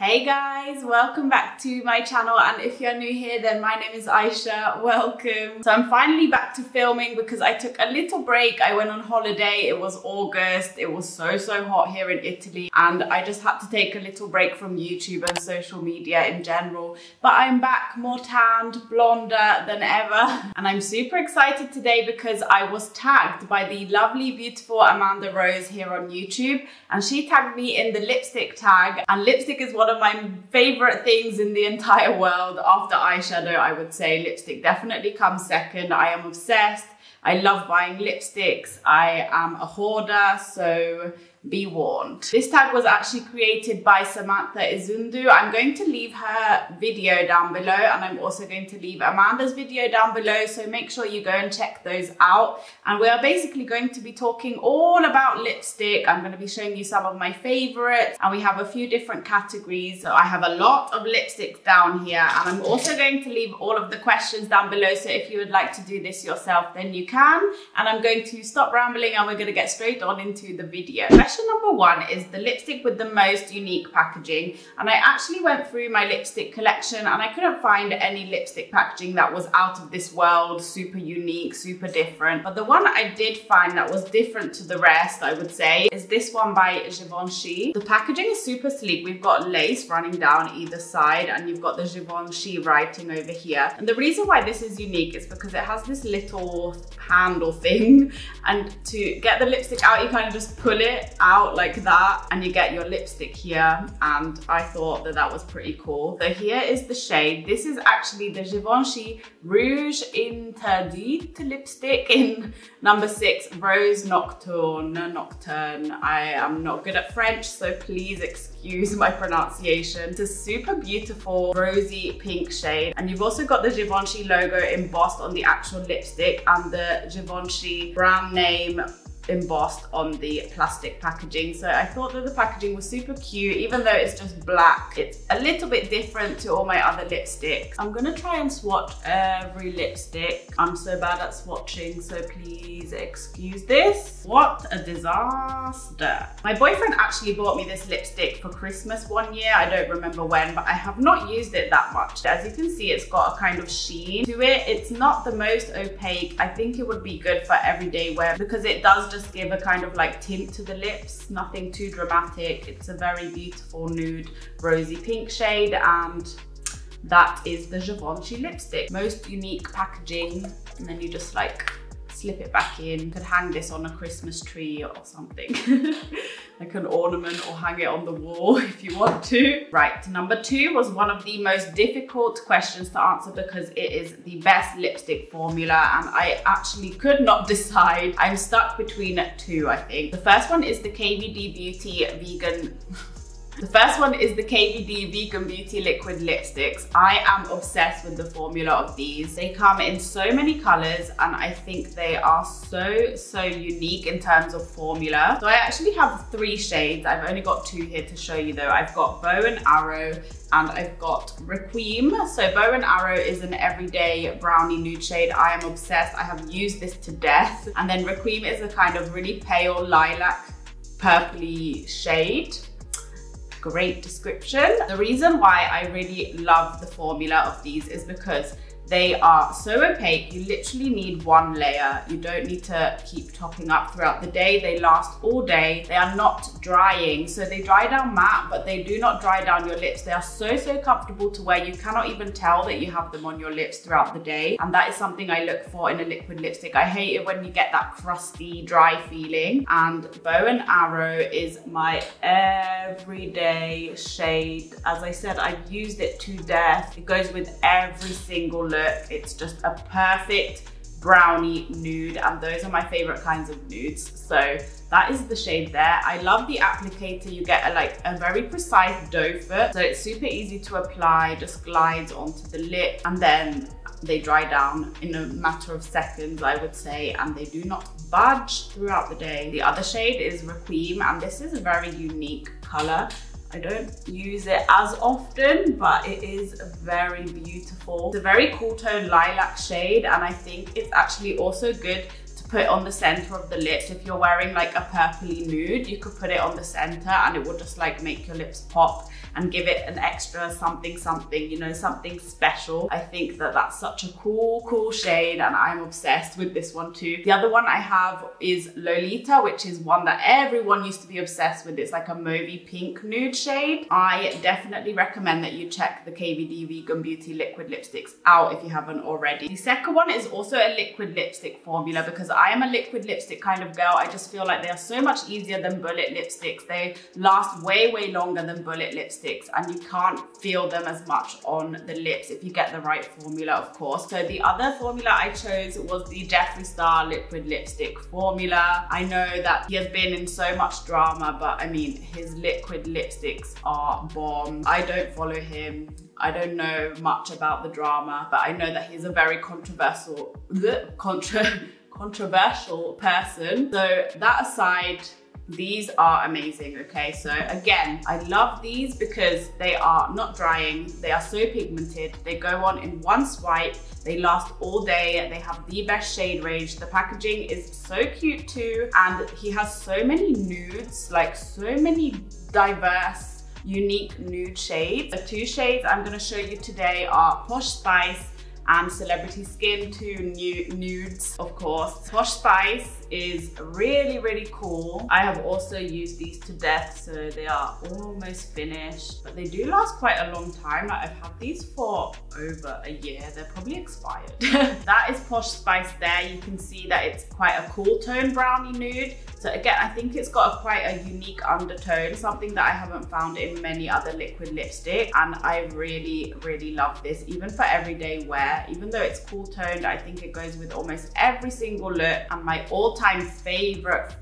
Hey guys, welcome back to my channel, and if you're new here then my name is Aisha, welcome. So I'm finally back to filming because I took a little break. I went on holiday, it was August, it was so hot here in Italy, and I just had to take a little break from YouTube and social media in general. But I'm back, more tanned, blonder than ever, and I'm super excited today because I was tagged by the lovely, beautiful Amanda Rozze here on YouTube, and she tagged me in the lipstick tag, and lipstick is one of my favorite things in the entire world. After eyeshadow, I would say lipstick definitely comes second. I am obsessed. I love buying lipsticks. I am a hoarder, so be warned. This tag was actually created by Samantha Izundu. I'm going to leave her video down below, and I'm also going to leave Amanda's video down below, so make sure you go and check those out. And we are basically going to be talking all about lipstick. I'm going to be showing you some of my favorites, and we have a few different categories. So I have a lot of lipsticks down here, and I'm also going to leave all of the questions down below, so if you would like to do this yourself then you can. And I'm going to stop rambling and we're going to get straight on into the video. Question number one is the lipstick with the most unique packaging, and I actually went through my lipstick collection and I couldn't find any lipstick packaging that was out of this world, super unique, super different. But the one I did find that was different to the rest, I would say, is this one by Givenchy. The packaging is super sleek. We've got lace running down either side and you've got the Givenchy writing over here. And the reason why this is unique is because it has this little handle thing, and to get the lipstick out you kind of just pull it out like that and you get your lipstick here, and I thought that that was pretty cool. So here is the shade. This is actually the Givenchy Rouge Interdit lipstick in number 6 Rose Nocturne. I am not good at French, so please excuse my pronunciation. It's a super beautiful rosy pink shade, and you've also got the Givenchy logo embossed on the actual lipstick and the Givenchy brand name embossed on the plastic packaging. So I thought that the packaging was super cute, even though it's just black. It's a little bit different to all my other lipsticks. I'm gonna try and swatch every lipstick. I'm so bad at swatching, so please excuse this. What a disaster. My boyfriend actually bought me this lipstick for Christmas one year. I don't remember when, but I have not used it that much. As you can see, it's got a kind of sheen to it. It's not the most opaque. I think it would be good for everyday wear because it does just give a kind of like tint to the lips, nothing too dramatic. It's a very beautiful nude rosy pink shade, and that is the Givenchy lipstick. Most unique packaging, and then you just like slip it back in. Could hang this on a Christmas tree or something, like an ornament, or hang it on the wall if you want to. Right, number 2 was one of the most difficult questions to answer because it is the best lipstick formula, and I actually could not decide. I'm stuck between 2, I think. The first one is the KVD Beauty Vegan. The first one is the KVD Vegan Beauty Liquid Lipsticks. I am obsessed with the formula of these. They come in so many colors, and I think they are so unique in terms of formula. So I actually have 3 shades. I've only got 2 here to show you though. I've got Bow and Arrow, and I've got Requiem. So Bow and Arrow is an everyday brownie nude shade. I am obsessed. I have used this to death. And then Requiem is a kind of really pale lilac purpley shade. Great description. The reason why I really love the formula of these is because they are so opaque. You literally need 1 layer. You don't need to keep topping up throughout the day. They last all day. They are not drying. So they dry down matte, but they do not dry down your lips. They are so comfortable to wear. You cannot even tell that you have them on your lips throughout the day. And that is something I look for in a liquid lipstick. I hate it when you get that crusty, dry feeling. And Bow and Arrow is my everyday shade. As I said, I've used it to death. It goes with every single look. It's just a perfect brownie nude, and those are my favorite kinds of nudes, so that is the shade there. I love the applicator. You get a very precise doe foot, so it's super easy to apply, just glides onto the lip, and then they dry down in a matter of seconds, I would say, and they do not budge throughout the day. The other shade is Requiem, and this is a very unique color. I don't use it as often, but it is very beautiful. It's a very cool tone lilac shade, and I think it's actually also good to put on the center of the lips. If you're wearing like a purpley nude, you could put it on the center and it will just like make your lips pop. and give it an extra something, you know, something special. I think that that's such a cool shade, and I'm obsessed with this one too. The other one I have is Lolita, which is one that everyone used to be obsessed with. It's like a mauvey pink nude shade. I definitely recommend that you check the KVD Vegan Beauty liquid lipsticks out if you haven't already. The second one is also a liquid lipstick formula, because I am a liquid lipstick kind of girl. I just feel like they are so much easier than bullet lipsticks. They last way longer than bullet lipsticks, and you can't feel them as much on the lips if you get the right formula, of course. So the other formula I chose was the Jeffree Star liquid lipstick formula. I know that he has been in so much drama, but I mean, his liquid lipsticks are bomb. I don't follow him. I don't know much about the drama, but I know that he's a very controversial person. So that aside, these are amazing, okay? So again, I love these because they are not drying. They are so pigmented. They go on in one swipe. They last all day. They have the best shade range. The packaging is so cute too. And he has so many nudes, like so many diverse, unique nude shades. The two shades I'm gonna show you today are Posh Spice and Celebrity Skin, two nudes, of course. Posh Spice is really cool. I have also used these to death, so they are almost finished, but they do last quite a long time. Like, I've had these for over a year. They're probably expired. That is Posh Spice there. You can see that it's quite a cool tone brownie nude. So again, I think it's got quite a unique undertone, something that I haven't found in many other liquid lipstick. And I really love this, even for everyday wear. Even though it's cool toned, I think it goes with almost every single look. And my all-time favorite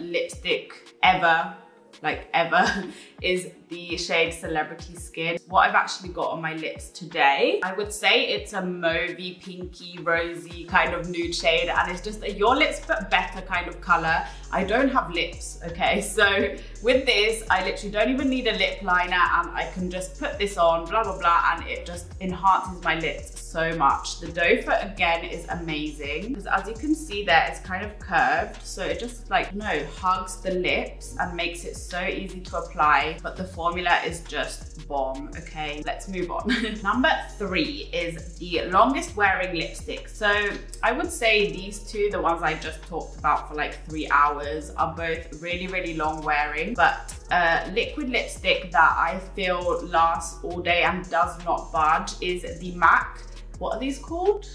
lipstick ever, like ever, is the shade Celebrity Skin. What I've actually got on my lips today, I would say it's a mauvey, pinky, rosy kind of nude shade, and it's just a your lips but better kind of color. I don't have lips, okay? So with this, I literally don't even need a lip liner, and I can just put this on, blah, blah, blah, and it just enhances my lips so much. The doe foot again is amazing, because as you can see there, it's kind of curved. So it just like, you know, hugs the lips and makes it so easy to apply, but the formula is just bomb, okay? Let's move on. Number three is the longest wearing lipstick. So I would say these two, the ones I just talked about for like 3 hours, are both really long wearing, but liquid lipstick that I feel lasts all day and does not budge is the MAC. What are these called?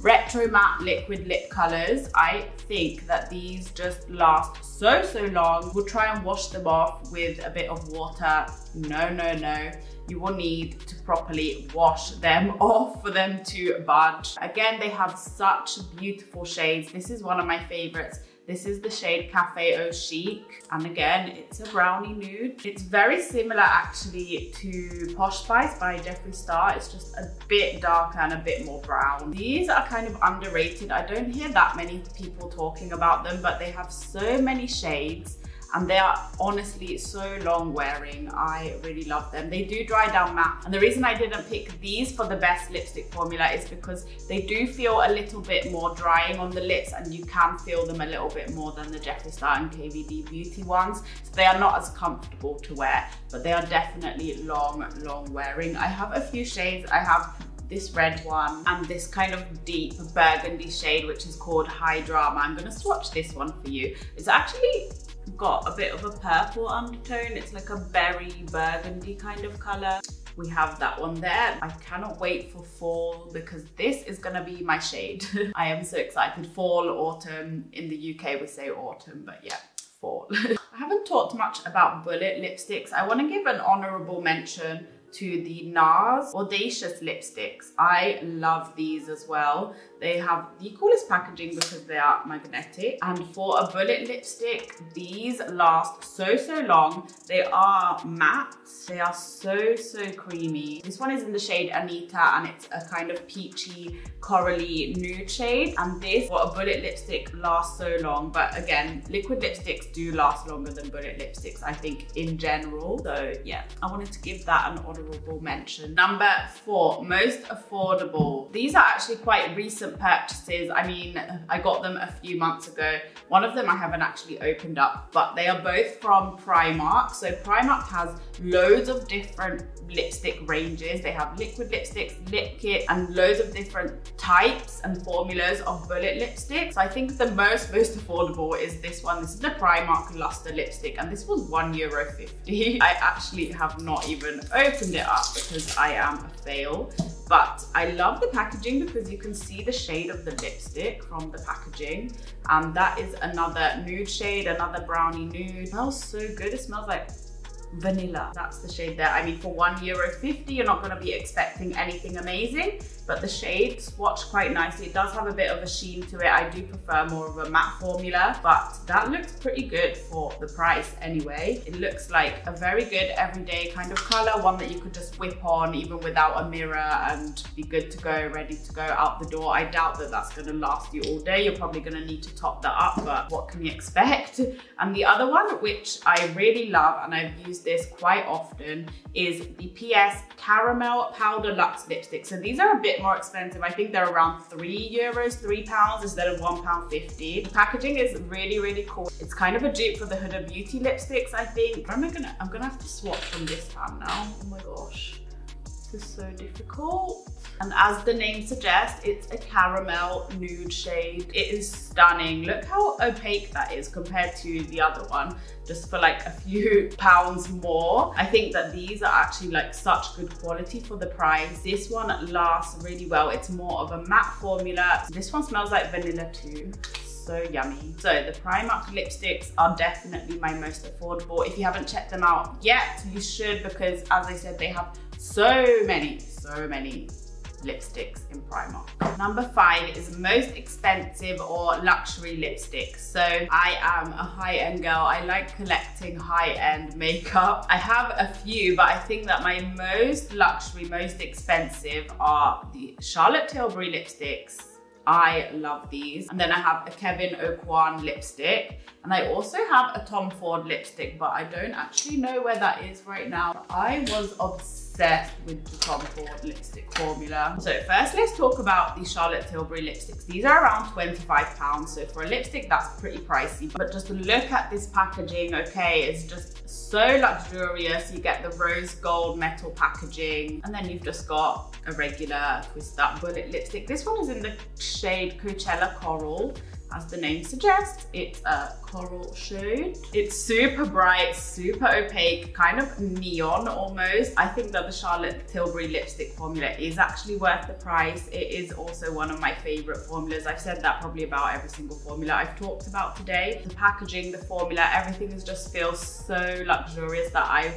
Retro Matte Liquid Lip Colors. I think that these just last so long. We'll try and wash them off with a bit of water. No. You will need to properly wash them off for them to budge. Again, they have such beautiful shades. This is one of my favorites. This is the shade Cafe Au Chic. And again, it's a brownie nude. It's very similar actually to Posh Spice by Jeffree Star. It's just a bit darker and a bit more brown. These are kind of underrated. I don't hear that many people talking about them, but they have so many shades. And they are honestly so long wearing. I really love them. They do dry down matte. And the reason I didn't pick these for the best lipstick formula is because they do feel a little bit more drying on the lips, and you can feel them a little bit more than the Jeffree Star and KVD Beauty ones. So they are not as comfortable to wear, but they are definitely long wearing. I have a few shades. I have this red one and this kind of deep burgundy shade, which is called High Drama. I'm gonna swatch this one for you. It's actually got a bit of a purple undertone. It's like a berry burgundy kind of color. We have that one there. I cannot wait for fall, because this is gonna be my shade. I am so excited. Fall, autumn. In the UK we say autumn, but yeah, fall. I haven't talked much about bullet lipsticks. I want to give an honorable mention to the NARS Audacious lipsticks. I love these as well. They have the coolest packaging because they are magnetic. And for a bullet lipstick, these last so long. They are matte. They are so creamy. This one is in the shade Anita, and it's a kind of peachy, corally nude shade. And this, for a bullet lipstick, lasts so long. But again, liquid lipsticks do last longer than bullet lipsticks, I think, in general. So yeah, I wanted to give that an honorable honorable mention. Number 4, most affordable. These are actually quite recent purchases. I mean, I got them a few months ago. One of them I haven't actually opened up, but they are both from Primark. So Primark has loads of different lipstick ranges. They have liquid lipsticks, lip kit, and loads of different types and formulas of bullet lipsticks. So I think the most affordable is this one. This is the Primark Luster lipstick, and this was €1.50. I actually have not even opened it up because I am a fail. But I love the packaging because you can see the shade of the lipstick from the packaging. And that is another nude shade, another brownie nude. It smells so good. It smells like vanilla. That's the shade there. I mean, for €1.50, you're not going to be expecting anything amazing, but the shade swatched quite nicely. It does have a bit of a sheen to it. I do prefer more of a matte formula, but that looks pretty good for the price anyway. It looks like a very good everyday kind of color, one that you could just whip on even without a mirror and be good to go, ready to go out the door. I doubt that that's going to last you all day. You're probably going to need to top that up, but what can you expect? And the other one, which I really love, and I've used this quite often, is the PS Caramel Powder Luxe lipstick. So these are a bit more expensive. I think they're around €3, £3 instead of £1.50. The packaging is really, really cool. It's kind of a dupe for the Huda Beauty lipsticks, I think. I'm gonna have to swap from this hand now. Oh my gosh, this is so difficult. And as the name suggests, it's a caramel nude shade. It is stunning. Look how opaque that is compared to the other one, just for like a few pounds more. I think that these are actually like such good quality for the price. This one lasts really well. It's more of a matte formula. This one smells like vanilla too. So yummy. So the Primark lipsticks are definitely my most affordable. If you haven't checked them out yet, you should, because as I said, they have so many lipsticks in Primark. Number 5 is most expensive or luxury lipsticks. So I am a high-end girl. I like collecting high-end makeup. I have a few, but I think that my most luxury, most expensive are the Charlotte Tilbury lipsticks. I love these. And then I have a Kevyn Aucoin lipstick. And I also have a Tom Ford lipstick, but I don't actually know where that is right now. I was obsessed with the Tom Ford lipstick formula. So first, let's talk about the Charlotte Tilbury lipsticks. These are around £25. So for a lipstick, that's pretty pricey. But just look at this packaging, okay? It's just so luxurious. You get the rose gold metal packaging. And then you've just got a regular twist up bullet lipstick. This one is in the shade Coachella Coral. As the name suggests, it's a coral shade. It's super bright, super opaque, kind of neon almost. I think that the Charlotte Tilbury lipstick formula is actually worth the price. It is also one of my favorite formulas. I've said that probably about every single formula I've talked about today. The packaging, the formula, everything is just feels so luxurious that I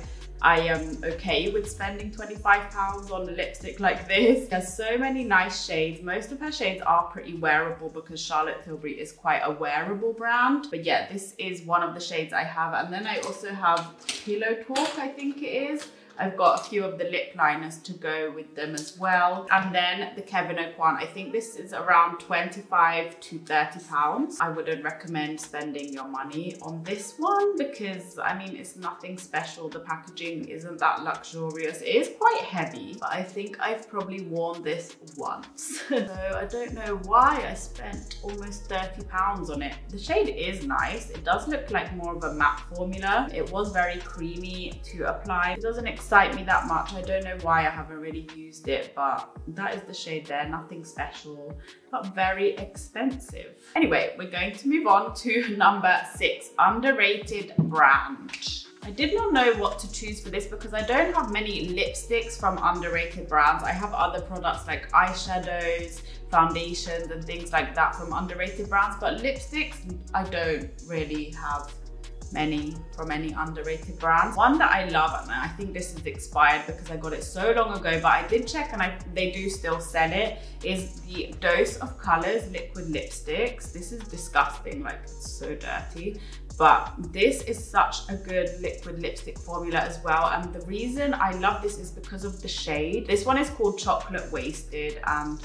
am okay with spending £25 on a lipstick like this. There's so many nice shades. Most of her shades are pretty wearable because Charlotte Tilbury is quite a wearable brand. But yeah, this is one of the shades I have. And then I also have Pillow Talk, I think it is. I've got a few of the lip liners to go with them as well. And then the Kevyn Aucoin. I think this is around £25 to £30. I wouldn't recommend spending your money on this one because, I mean, it's nothing special. The packaging isn't that luxurious. It is quite heavy, but I think I've probably worn this once. So I don't know why I spent almost £30 on it. The shade is nice. It does look like more of a matte formula. It was very creamy to apply. It doesn't excite me that much. I don't know why I haven't really used it, but that is the shade there. Nothing special, but very expensive. Anyway, we're going to move on to number 6, underrated brand. I did not know what to choose for this because I don't have many lipsticks from underrated brands. I have other products like eyeshadows, foundations, and things like that from underrated brands, but lipsticks, I don't really have many from any underrated brands. One that I love, and I think this is expired because I got it so long ago, but I did check and they do still sell it, is the Dose of Colors liquid lipsticks. This is disgusting, like it's so dirty. But this is such a good liquid lipstick formula as well. And the reason I love this is because of the shade. This one is called Chocolate Wasted, and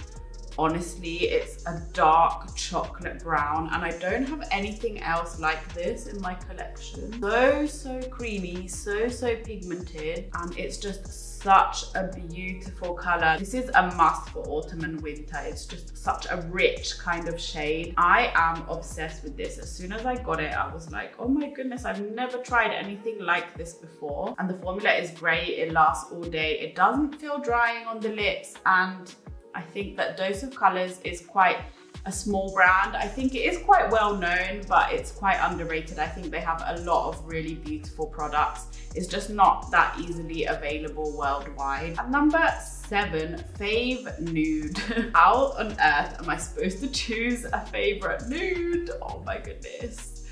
Honestly, it's a dark chocolate brown, and I don't have anything else like this in my collection. So creamy, so pigmented, and it's just such a beautiful color. This is a must for autumn and winter. It's just such a rich kind of shade. I am obsessed with this. As soon as I got it, I was like, oh my goodness, I've never tried anything like this before. And the formula is great. It lasts all day. It doesn't feel drying on the lips, and I think that Dose of Colors is quite a small brand. I think it is quite well known, but it's quite underrated. I think they have a lot of really beautiful products. It's just not that easily available worldwide. At number 7, fave nude. How on earth am I supposed to choose a favorite nude? Oh my goodness.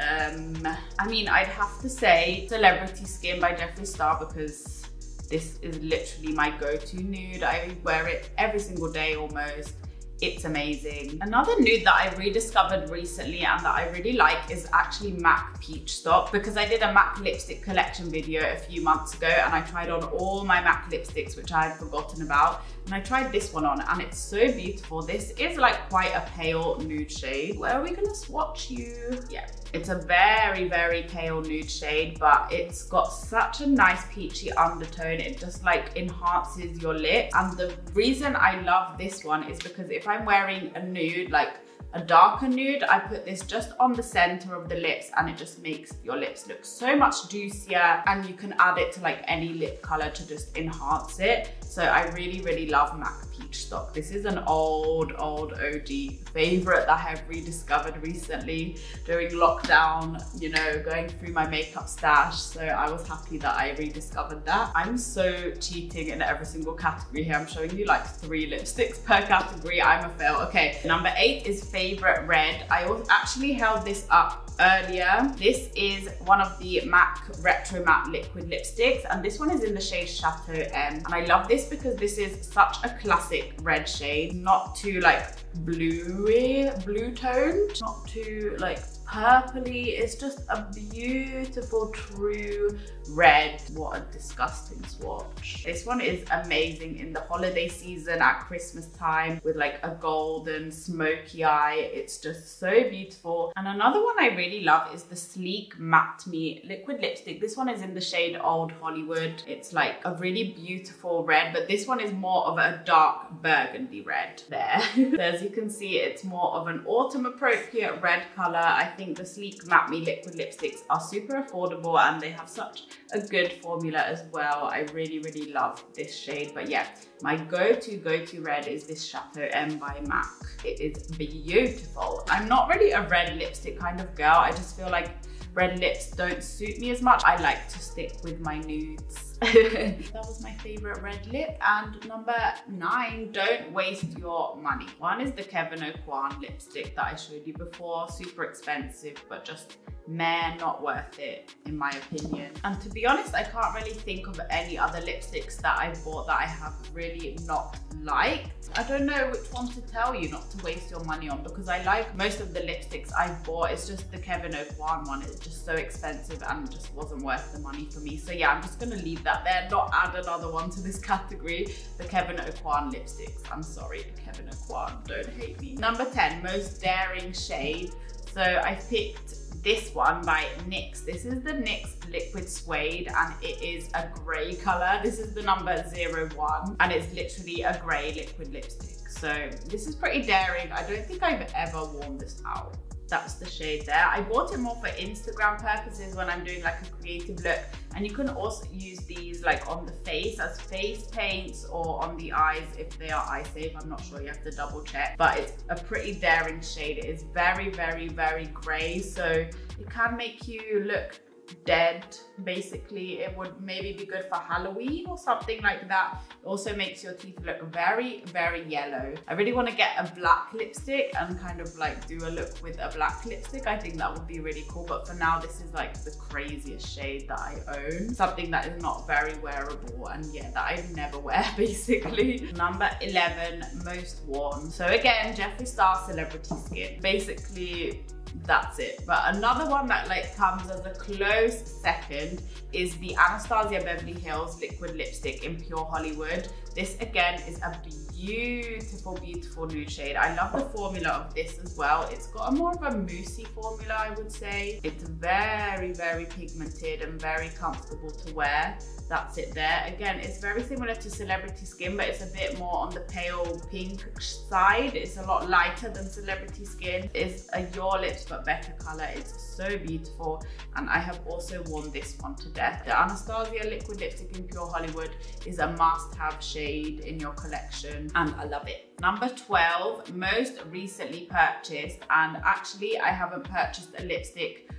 I mean, I'd have to say Celebrity Skin by Jeffree Star, because this is literally my go-to nude. I wear it every single day almost. It's amazing. Another nude that I rediscovered recently and that I really like is actually MAC Peach Stop, because I did a MAC lipstick collection video a few months ago and I tried on all my MAC lipsticks, which I had forgotten about. And I tried this one on and it's so beautiful. This is like quite a pale nude shade. Where are we gonna swatch you? Yeah, it's a very, very pale nude shade, but it's got such a nice peachy undertone. It just like enhances your lip. And the reason I love this one is because if I'm wearing a nude, like a darker nude, I put this just on the center of the lips and it just makes your lips look so much juicier, and you can add it to like any lip color to just enhance it. So I really, really love MAC Peach Stock. This is an old OG favorite that I have rediscovered recently during lockdown, you know, going through my makeup stash. So I was happy that I rediscovered that. I'm so cheating in every single category here. I'm showing you like 3 lipsticks per category. I'm a fail. Okay, number 8 is favorite red. I actually held this up earlier. This is one of the MAC Retro Matte Liquid Lipsticks, and this one is in the shade Chateau M. And I love this because this is such a classic red shade, not too like blue toned, not too like purpley. It's just a beautiful true red. What a disgusting swatch. This one is amazing in the holiday season at Christmas time with like a golden smoky eye. It's just so beautiful. And another one I really love is the Sleek Matte Me liquid lipstick. This one is in the shade Old Hollywood. It's like a really beautiful red, but this one is more of a dark burgundy red there. As you can see, it's more of an autumn appropriate red color. I think the Sleek Matte Me liquid lipsticks are super affordable and they have such a good formula as well. I really, really love this shade. But yeah, my go-to red is this Chateau M by MAC. It is beautiful. I'm not really a red lipstick kind of girl. I just feel like red lips don't suit me as much. I like to stick with my nudes. That was my favorite red lip. And number 9, don't waste your money. One is the Kevyn Aucoin lipstick that I showed you before. Super expensive, but just meh, not worth it in my opinion. And to be honest, I can't really think of any other lipsticks that I bought that I have really not liked. I don't know which one to tell you not to waste your money on, because I like most of the lipsticks I bought. It's just the Kevyn Aucoin one. It's just so expensive and just wasn't worth the money for me. So yeah, I'm just gonna leave that there, not add another one to this category. The Kevyn Aucoin lipsticks. I'm sorry, Kevyn Aucoin, don't hate me. Number 10, most daring shade. So I picked this one by NYX. This is the NYX Liquid Suede and it is a grey colour. This is the number 01 and it's literally a grey liquid lipstick. So this is pretty daring. I don't think I've ever worn this out. That's the shade there. I bought it more for Instagram purposes when I'm doing like a creative look. And you can also use these like on the face as face paints or on the eyes if they are eye safe. I'm not sure, you have to double check. But it's a pretty daring shade. It is very, very, very grey. So it can make you look dead, basically. It would maybe be good for Halloween or something like that. It also makes your teeth look very, very yellow. I really want to get a black lipstick and kind of like do a look with a black lipstick. I think that would be really cool, but for now this is like the craziest shade that I own. Something that is not very wearable and yeah, that I never wear basically. Number 11, most worn. So again, Jeffree Star Celebrity Skin. Basically, that's it. But another one that like comes as a close second is the Anastasia Beverly Hills Liquid Lipstick in Pure Hollywood. This again is a beautiful, beautiful nude shade. I love the formula of this as well. It's got a more of a moussey formula, I would say. It's very, very pigmented and very comfortable to wear. That's it there. Again, it's very similar to Celebrity Skin, but it's a bit more on the pale pink side. It's a lot lighter than Celebrity Skin. It's a Your Lips But Better color. It's so beautiful. And I have also worn this one to death. The Anastasia Liquid Lipstick in Pure Hollywood is a must-have shade in your collection, and I love it. Number 12, most recently purchased, and actually I haven't purchased a lipstick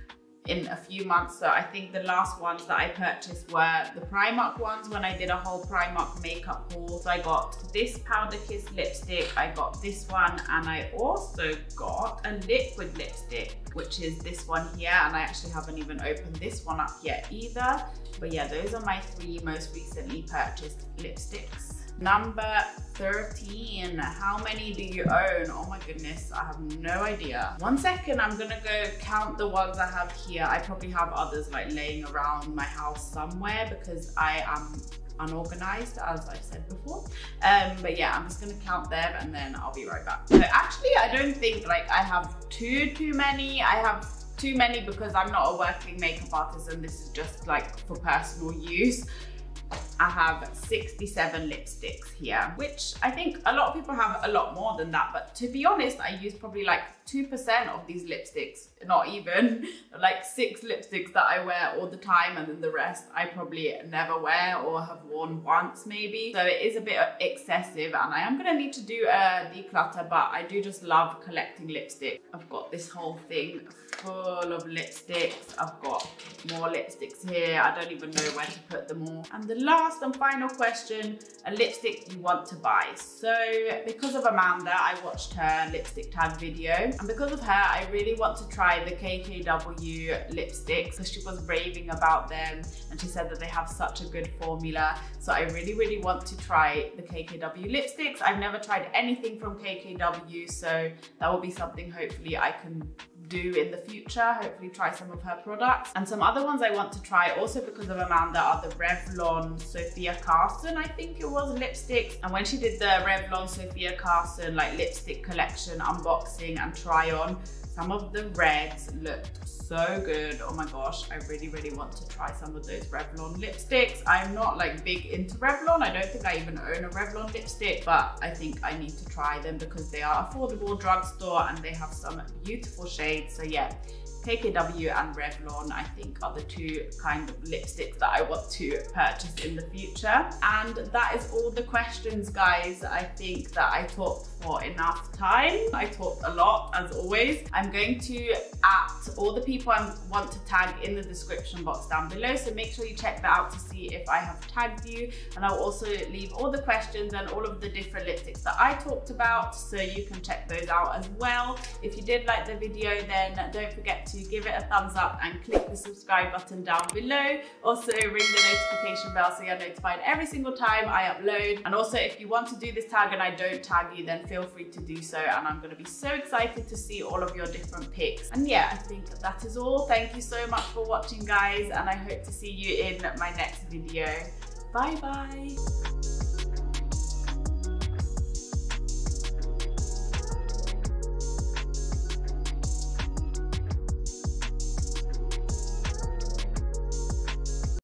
in a few months, so I think the last ones that I purchased were the Primark ones when I did a whole Primark makeup haul. So I got this Powder Kiss lipstick, I got this one, and I also got a liquid lipstick, which is this one here, and I actually haven't even opened this one up yet either. But yeah, those are my three most recently purchased lipsticks. Number 13, how many do you own? Oh my goodness, I have no idea. One second, I'm gonna go count the ones I have here. I probably have others like laying around my house somewhere because I am unorganized, as I've said before. But yeah, I'm just gonna count them and then I'll be right back. So actually, I don't think like I have too many. I have too many because I'm not a working makeup artist and this is just like for personal use. I have 67 lipsticks here, which I think a lot of people have a lot more than that, but to be honest, I use probably like 2% of these lipsticks, not even, like 6 lipsticks that I wear all the time, and then the rest I probably never wear or have worn once maybe. So it is a bit excessive, and I am gonna need to do a declutter, but I do just love collecting lipsticks. I've got this whole thing full of lipsticks. I've got more lipsticks here. I don't even know where to put them all. And the last and final question, a lipstick you want to buy. So because of Amanda, I watched her lipstick tag video. And because of her, I really want to try the KKW lipsticks because she was raving about them and she said that they have such a good formula. So I really, really want to try the KKW lipsticks. I've never tried anything from KKW, so that will be something hopefully I can do in the future, hopefully try some of her products. And some other ones I want to try also because of Amanda are the Revlon Sofia Carson, I think it was, lipsticks. And when she did the Revlon Sofia Carson like lipstick collection unboxing and try on, some of the reds looked so good. Oh my gosh, I really, really want to try some of those Revlon lipsticks. I'm not like big into Revlon. I don't think I even own a Revlon lipstick, but I think I need to try them because they are affordable drugstore and they have some beautiful shades. So yeah, KKW and Revlon, I think, are the two kind of lipsticks that I want to purchase in the future. And that is all the questions, guys. I think that I talked for enough time. I talked a lot, as always. I'm going to add all the people I want to tag in the description box down below, so make sure you check that out to see if I have tagged you. And I'll also leave all the questions and all of the different lipsticks that I talked about, so you can check those out as well. If you did like the video, then don't forget to give it a thumbs up and click the subscribe button down below. Also ring the notification bell so you're notified every single time I upload. And also if you want to do this tag and I don't tag you, then feel free to do so, and I'm going to be so excited to see all of your different picks. And yeah, I think that is all. Thank you so much for watching, guys, and I hope to see you in my next video. Bye bye.